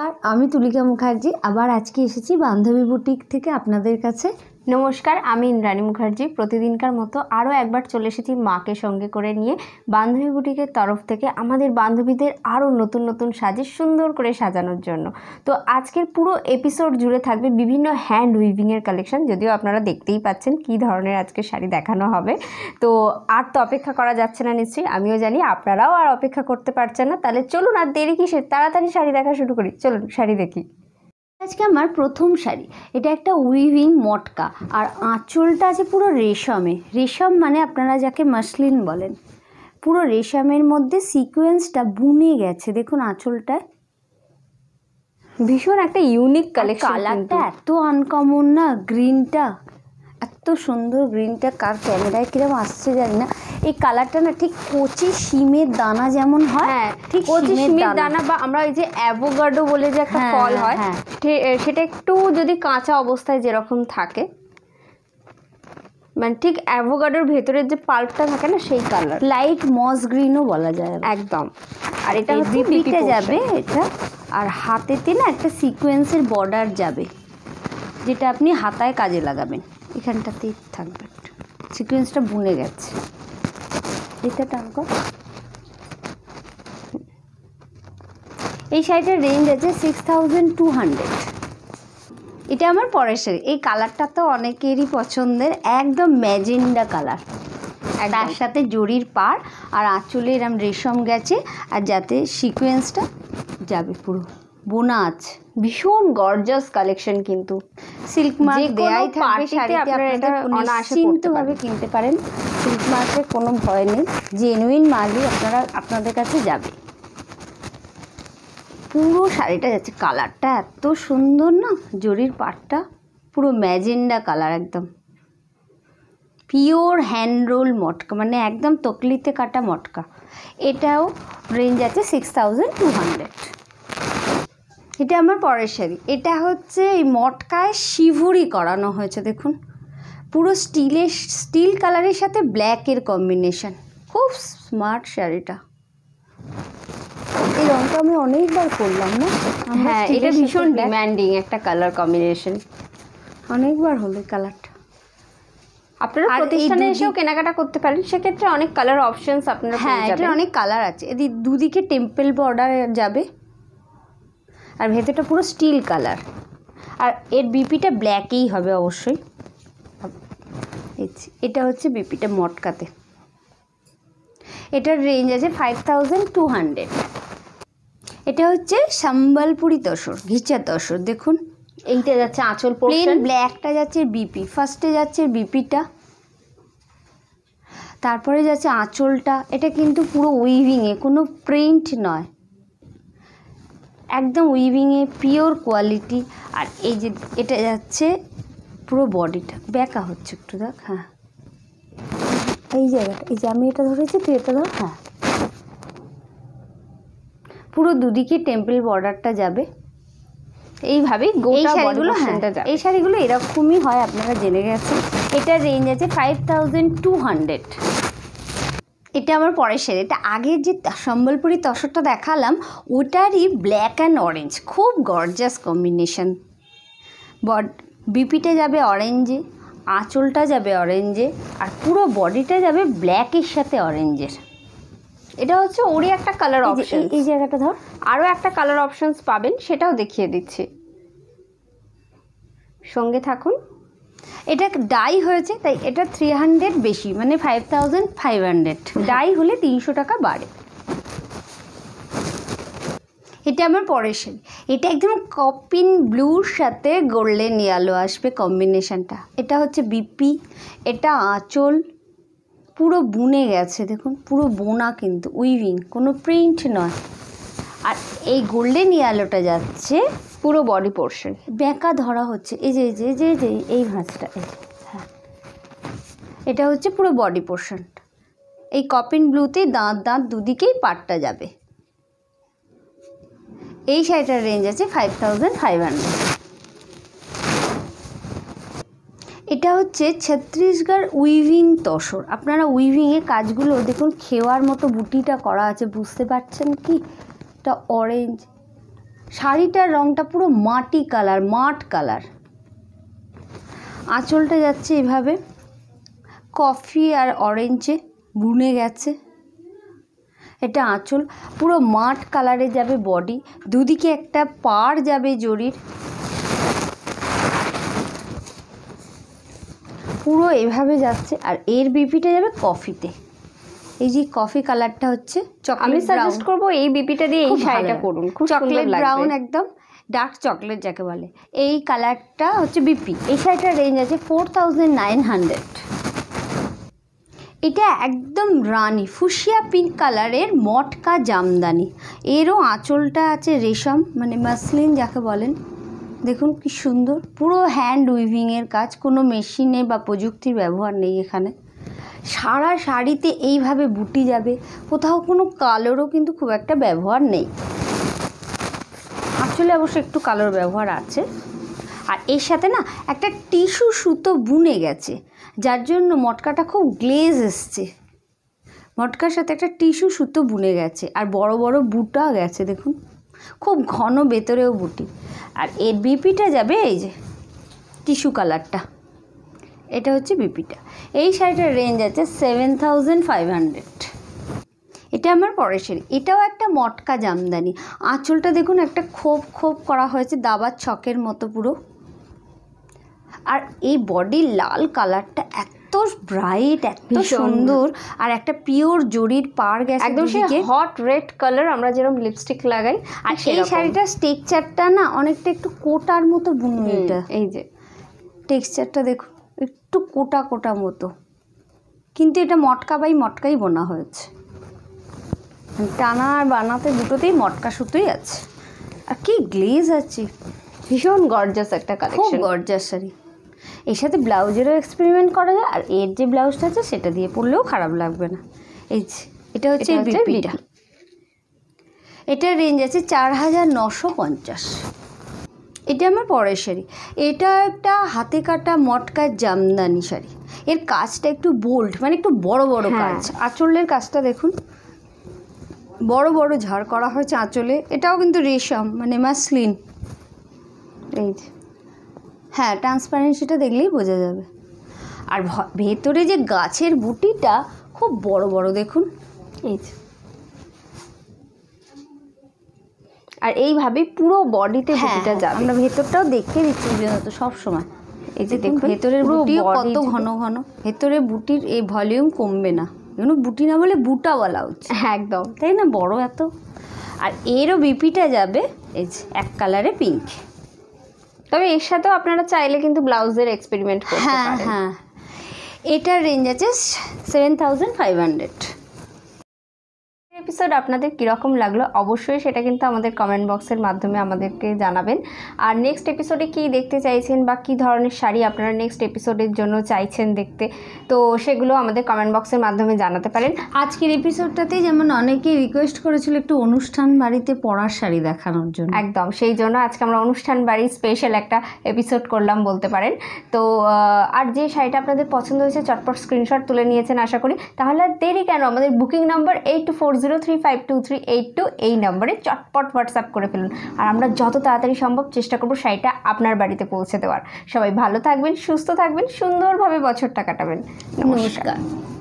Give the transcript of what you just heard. आमी तुलिका मुखार्जी आबार आज के एसेछि बांधवी बुटीक थेके आपनादेर काछे। नमस्कार, आमी इंद्राणी मुखर्जी प्रतिदिनकार मतो आरो एकबार चले एसेछि माके संगे करे निये बांधवी बुटीकेर तरफ थेके आमादेर बान्धबीदेर आरो नतून नतून साजे सुंदर करे साजानोर जोन्नो। तो आजकेर पुरो एपिसोड जुड़े थाकबे बिभिन्न हैंड उइभिंगेर कलेक्शन, जदिओ आपनारा देखतेई पाच्छेन कि धरनेर आजके शाड़ी देखानो हबे। तो आर तो अपेक्षा करा जाच्छे ना, निश्चयई आमिओ जानि आपनाराओ आर अपेक्षा करते पारछेन ना। ताहले चलुन आर देरी किसेर, ताड़ाताड़ी शाड़ी देखा शुरू करी, चलुन शाड़ी देखि। आज के हमारे प्रथम शाड़ी एटा एक उइविंग मटका और आँचलटा आछे पुरो रेशमे। रेशम माने आपनारा जाके मसलिन बोलें, पुरो रेशमेर मध्य सिकोएंसटा बुने गेछे। देखुन आँचलटा भीषण एक यूनिक कलेक्शन, कालारटा एत अनकमन ना, ग्रीनटा एत सुंदर। ग्रीनटा कार कैमराय किरकम आसछे जानि ना। এই কালারটা না ঠিক কচি শিমের দানা যেমন হয়, ঠিক কচি শিমের দানা বা আমরা এই যে অ্যাভোকাডো বলে যে একটা ফল হয়, সেটা একটু যদি কাঁচা অবস্থায় যেরকম থাকে, মানে ঠিক অ্যাভোকাডোর ভেতরের যে পাল্পটা থাকে না সেই কালার, লাইট মস গ্রিনও বলা যায় একদম। আর এটা হচ্ছে পিঠে যাবে এটা, আর হাতেতে না একটা সিকোয়েন্সের বর্ডার যাবে যেটা আপনি হাতায় কাজে লাগাবেন। এখানটাতেই থাকবে, সিকোয়েন্সটা বুনে গেছে। এটা টানকো। এই শাড়িটার রেঞ্জ আছে 6200। এটা আমার পরের শাড়ি। এই কালারটা তো অনেকেরই পছন্দের, একদম ম্যাজেন্ডা কালার, তার সাথে জরির পার আর আঁচলে এরকম রেশম গেছে আর যাতে সিকোয়েন্সটা যাবে পুরো বোনা আছে। ভীষণ গর্জাস কালেকশন, কিন্তু সিল্ক মার্ক দেয়াই থাকবে শাড়িতে, আপনারা এটা অনায়াসে কিনতে পারেন। সিল্ক মার্কে কোনো ভয় নেই, জেনুইন মালই আপনারা আপনাদের কাছে যাবে। পুরো শাড়িটা যাচ্ছে, কালারটা এত সুন্দর না, জরির পাটটা পুরো ম্যাজেন্ডা কালার, একদম পিওর হ্যান্ড রোল মটকা, মানে একদম তকলিতে কাটা মটকা। এটাও রেঞ্জ আছে 6200। এটা আমার পরের শাড়ি। এটা হচ্ছে এই মটকায় শিভুরি করানো হয়েছে, দেখুন পুরো স্টিলের, স্টিল কালারের সাথে ব্ল্যাকের কম্বিনেশন, খুব স্মার্ট শাড়িটা। এই রঙটা আমি অনেকবার করলাম না, হ্যাঁ এটা ভীষণ ডিম্যান্ডিং একটা কালার কম্বিনেশন, অনেকবার হলো কালারটা। আপনারা প্রতিষ্ঠানে এসেও কেনাকাটা করতে পারেন, সেক্ষেত্রে অনেক কালার অপশনস আপনারা পেয়ে যাবেন। এটা অনেক কালার আছে, এদিক দুদিকে টেম্পল বর্ডার যাবে আর ভেতরটা পুরো স্টিল কালার, আর এর বিপিটা ব্ল্যাকেই হবে অবশ্যই। এটা হচ্ছে বিপিটা মটকাতে। এটার রেঞ্জ আছে 5200। এটা হচ্ছে সম্বলপুরি তসর, ঘিচা তসর। দেখুন এইটা যাচ্ছে আঁচল পোর্শন, ব্ল্যাকটা যাচ্ছে বিপি, ফার্স্টে যাচ্ছে বিপিটা, তারপরে যাচ্ছে আঁচলটা। এটা কিন্তু পুরো উইভিংয়ে, কোনো প্রিন্ট নয়, একদম উইভিংয়ে পিওর কোয়ালিটি। আর এই যে এটা যাচ্ছে পুরো বডিটা, ব্যাকা হচ্ছে একটু দেখ, হ্যাঁ এই জায়গাটা, এই যে আমি এটা ধরেছি তুই এটা ধর, হ্যাঁ পুরো দুদিকে টেম্পল বর্ডারটা যাবে এইভাবেই গোটা বডিগুলো। হ্যাঁ এই শাড়িগুলো এরকমই হয়, আপনারা জেনে গেছেন। এটা রেঞ্জ আছে 5200। এটা আমার পরের শাড়ি। এটা আগের যে সম্বলপুরি তসরটা দেখালাম ওটারই ব্ল্যাক অ্যান্ড অরেঞ্জ, খুব গর্জাস কম্বিনেশন। বড বিপিটা যাবে অরেঞ্জে, আঁচলটা যাবে অরেঞ্জে, আর পুরো বডিটা যাবে ব্ল্যাকের সাথে অরেঞ্জের। এটা হচ্ছে ওরই একটা কালার অপশন। এই জায়গাটা ধর, আরও একটা কালার অপশনস পাবেন, সেটাও দেখিয়ে দিচ্ছি, সঙ্গে থাকুন। এটা ডাই হয়েছে তাই এটা 300 বেশি, মানে 5500। ডাই হলে 300 টাকা বাড়ে। এটা আমার পরের শাড়ি। এটা একদম কপিন ব্লুর সাথে গোল্ডেন ইয়েলো আসবে কম্বিনেশানটা। এটা হচ্ছে বিপি, এটা আঁচল পুরো বুনে গেছে, দেখুন পুরো বোনা কিন্তু উইভিং, কোনো প্রিন্ট নয়। আর এই গোল্ডেন ইয়েলোটা যাচ্ছে পুরো বডি পোর্শন, ব্যাঁকা ধরা হচ্ছে, এই যে যে যে যে এই ভাঁজটা, হ্যাঁ এটা হচ্ছে পুরো বডি পোর্শন। এই কপিন ব্লুতে দাঁত দাঁত দুদিকেই পাটটা যাবে। এই শাড়িটার রেঞ্জ আছে 5500। এটা হচ্ছে ছত্তিশগড় উইভিং তসর। আপনারা উইভিংয়ে কাজগুলো দেখুন, খেওয়ার মতো বুটিটা করা আছে, বুঝতে পারছেন কি? এটা অরেঞ্জ, শাড়িটার রংটা পুরো মাটি কালার, মাট কালার। আঁচলটা যাচ্ছে এভাবে কফি আর অরেঞ্জে বুনে গেছে। এটা আঁচল পুরো মাট কালারে যাবে বডি, দুদিকে একটা পার যাবে জরির, পুরো এভাবে যাচ্ছে। আর এর বিপিটা যাবে কফিতে, এই যে কফি কালারটা হচ্ছে চকলেট। আমি সাজেস্ট করব এই বিপিটা দিয়ে এই শাড়িটা করুন, খুব চকলেট ব্রাউন একদম ডার্ক চকলেট যাকে বলে, এই কালারটা হচ্ছে বিপি। এই শাড়িটার রেঞ্জ আছে 4900। এটা একদম রানী ফুসিয়া পিঙ্ক কালারের মটকা জামদানি, এরও আঁচলটা আছে রেশম মানে মাসলিন যাকে বলেন। দেখুন কি সুন্দর, পুরো হ্যান্ড উইভিংয়ের কাজ, কোনো মেশিনে বা প্রযুক্তির ব্যবহার নেই এখানে। সারা শাড়িতে এইভাবে বুটি যাবে, কোথাও কোনো কালোরও কিন্তু খুব একটা ব্যবহার নেই। আঁচলে অবশ্য একটু কালোর ব্যবহার আছে। আর এর সাথে না একটা টিস্যু সুতো বুনে গেছে, যার জন্য মটকাটা খুব গ্লেজ এসছে। মটকার সাথে একটা টিস্যু সুতো বুনে গেছে আর বড় বড় বুটা গেছে, দেখুন খুব ঘন ভেতরেও বুটি। আর এর বিপিটা যাবে এই যে টিস্যু কালারটা, এটা হচ্ছে বিপিটা। এই শাড়িটার রেঞ্জ আছে 7500। এটা আমার পরের শাড়ি, এটাও একটা মটকা জামদানি। আঁচলটা দেখুন একটা খোপ খোপ করা হয়েছে দাবার ছকের মতো পুরো। আর এই বডির লাল কালারটা এত ব্রাইট, এত সুন্দর। আর একটা পিওর জরির পার গেছে একদম, সেই হট রেড কালার আমরা যেরকম লিপস্টিক লাগাই। আর এই শাড়িটার টেক্সচারটা না অনেকটা একটু কোটার মতো বুনু, এটা এই যে টেক্সচারটা দেখুন একটু কোটা কোটা মতো, কিন্তু এটা মটকা বাই মটকাই বোনা হয়েছে। টানা আর বানাতে দুটোতেই মটকা সুতোই আছে। আর কি গ্লেজ আছে, ভীষণ গর্জাস একটা কালেকশন, খুব গর্জাস শাড়ি। এর সাথে ব্লাউজেরও এক্সপেরিমেন্ট করা যায়, আর এর যে ব্লাউজটা আছে সেটা দিয়ে পরলেও খারাপ লাগবে না। এই যে এটা হচ্ছে বিপিটা, এটার রেঞ্জ আছে 4950। এটা আমার পরের শাড়ি, এটা একটা হাতে কাটা মটকার জামদানি শাড়ি। এর কাজটা একটু বোল্ড মানে একটু বড় বড় কাজ। আঁচলের কাজটা দেখুন বড় বড় ঝাড় করা হয়েছে আঁচলে, এটাও কিন্তু রেশম মানে মাসলিন। এই যে হ্যাঁ ট্রান্সপারেন্সিটা দেখলেই বোঝা যাবে। আর ভেতরে যে গাছের বুটিটা খুব বড় বড় দেখুন, এই যে। আর এইভাবে পুরো বডিতে বুটিটা যাবে, আমরা ভেতরটাও দেখে দিচ্ছি তো সবসময়। এই যে দেখুন ভেতরের বুটিও কত ঘন ঘন, ভেতরে বুটির এই ভলিউম কমবে না, এগুলো বুটি না বলে বুটা বলা উচিত। হ্যাঁ একদম তাই না, বড় এত। আর এরও বিপিটা যাবে এই যে এক কালারে পিঙ্ক। তবে এর সাথেও আপনারা চাইলে কিন্তু ব্লাউজের এক্সপেরিমেন্ট করতে পারেন। হ্যাঁ হ্যাঁ, এটার রেঞ্জ আছে 7500। এপিসোড আপনাদের কীরকম লাগলো অবশ্যই সেটা কিন্তু আমাদের কমেন্ট বক্সের মাধ্যমে আমাদেরকে জানাবেন। আর নেক্সট এপিসোডে কী দেখতে চাইছেন বা কী ধরনের শাড়ি আপনারা নেক্সট এপিসোডের জন্য চাইছেন দেখতে, তো সেগুলো আমাদের কমেন্ট বক্সের মাধ্যমে জানাতে পারেন। আজকের এপিসোডটাতেই যেমন অনেকেই রিকোয়েস্ট করেছিল একটু অনুষ্ঠান বাড়িতে পরার শাড়ি দেখানোর জন্য, একদম সেই জন্য আজকে আমরা অনুষ্ঠান বাড়ির স্পেশাল একটা এপিসোড করলাম বলতে পারেন। তো আর যে শাড়িটা আপনাদের পছন্দ হয়েছে চটপট স্ক্রিনশট তুলে নিয়েছেন আশা করি, তাহলে আর দেরি কেন, আমাদের বুকিং নাম্বার 8240352382 এই নম্বরে চটপট হোয়াটসঅ্যাপ করে ফেলুন। আর আমরা যত তাড়াতাড়ি সম্ভব চেষ্টা করব শাড়িটা আপনার বাড়িতে পৌঁছে দেওয়ার। সবাই ভালো থাকবেন, সুস্থ থাকবেন, সুন্দরভাবে বছরটা কাটাবেন। নমস্কার।